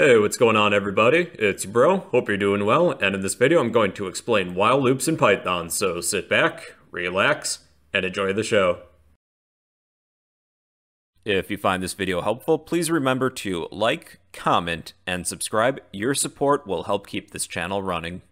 Hey, what's going on everybody? It's your bro, hope you're doing well, and in this video I'm going to explain while loops in Python, so sit back, relax, and enjoy the show. If you find this video helpful, please remember to like, comment, and subscribe. Your support will help keep this channel running.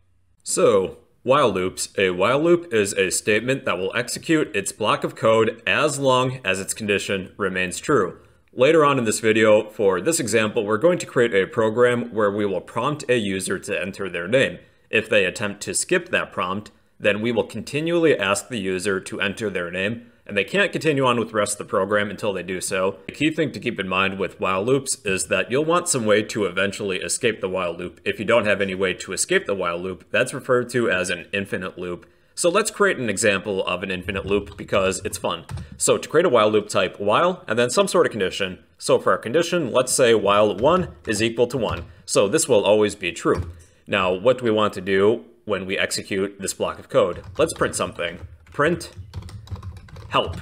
So, while loops. A while loop is a statement that will execute its block of code as long as its condition remains true. Later on in this video, for this example, we're going to create a program where we will prompt a user to enter their name. If they attempt to skip that prompt, then we will continually ask the user to enter their name, and they can't continue on with the rest of the program until they do so. The key thing to keep in mind with while loops is that you'll want some way to eventually escape the while loop. If you don't have any way to escape the while loop, that's referred to as an infinite loop. So let's create an example of an infinite loop because it's fun. So to create a while loop, type while and then some sort of condition. So for our condition, let's say while 1 is equal to 1. So this will always be true. Now, what do we want to do when we execute this block of code? Let's print something. Print help.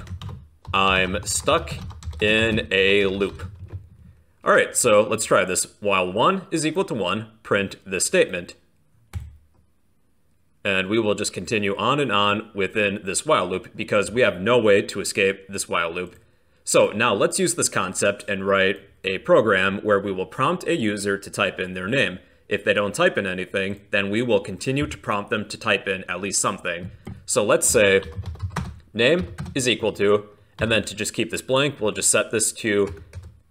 I'm stuck in a loop. All right, so let's try this. While 1 is equal to 1, print this statement. And we will just continue on and on within this while loop because we have no way to escape this while loop. So now let's use this concept and write a program where we will prompt a user to type in their name. If they don't type in anything, then we will continue to prompt them to type in at least something. So let's say name is equal to, and then to just keep this blank, we'll just set this to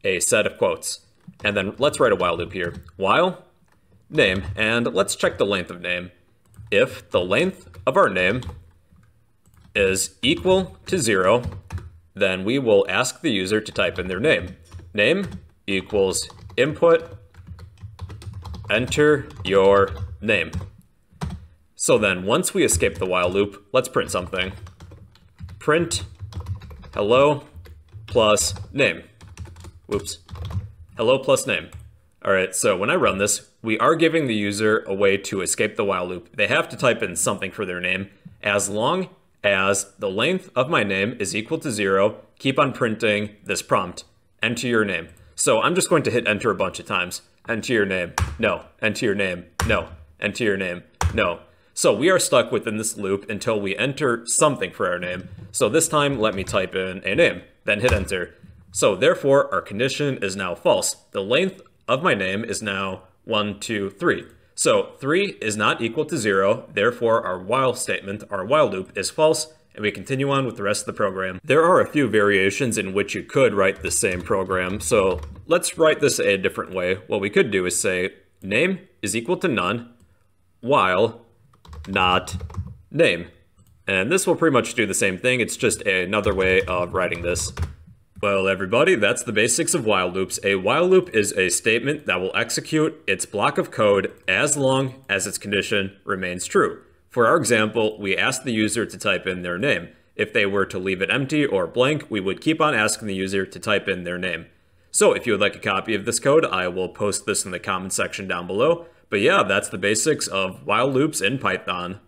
a set of quotes. And then let's write a while loop here. While name, and let's check the length of name. If the length of our name is equal to 0, then we will ask the user to type in their name. Name equals input, enter your name. So then once we escape the while loop, let's print something. Print hello plus name. Whoops. Hello plus name. All right, so when I run this, we are giving the user a way to escape the while loop. They have to type in something for their name. As long as the length of my name is equal to 0, keep on printing this prompt, enter your name. So I'm just going to hit enter a bunch of times. Enter your name, no, enter your name, no, enter your name, no. So we are stuck within this loop until we enter something for our name. So this time, let me type in a name, then hit enter. So therefore, our condition is now false. The length of my name is now 1, 2, 3. So 3 is not equal to 0. Therefore, our while statement, our while loop is false, and we continue on with the rest of the program. There are a few variations in which you could write the same program. So let's write this a different way. What we could do is say name is equal to none while not name. And this will pretty much do the same thing. It's just another way of writing this. Well, everybody, that's the basics of while loops. A while loop is a statement that will execute its block of code as long as its condition remains true. For our example, we asked the user to type in their name. If they were to leave it empty or blank, we would keep on asking the user to type in their name. So if you would like a copy of this code, I will post this in the comment section down below. But yeah, that's the basics of while loops in Python.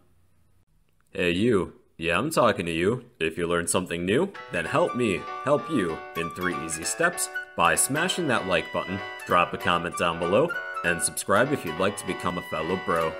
Hey, you. Yeah, I'm talking to you. If you learned something new, then help me help you in 3 easy steps by smashing that like button, drop a comment down below, and subscribe if you'd like to become a fellow bro.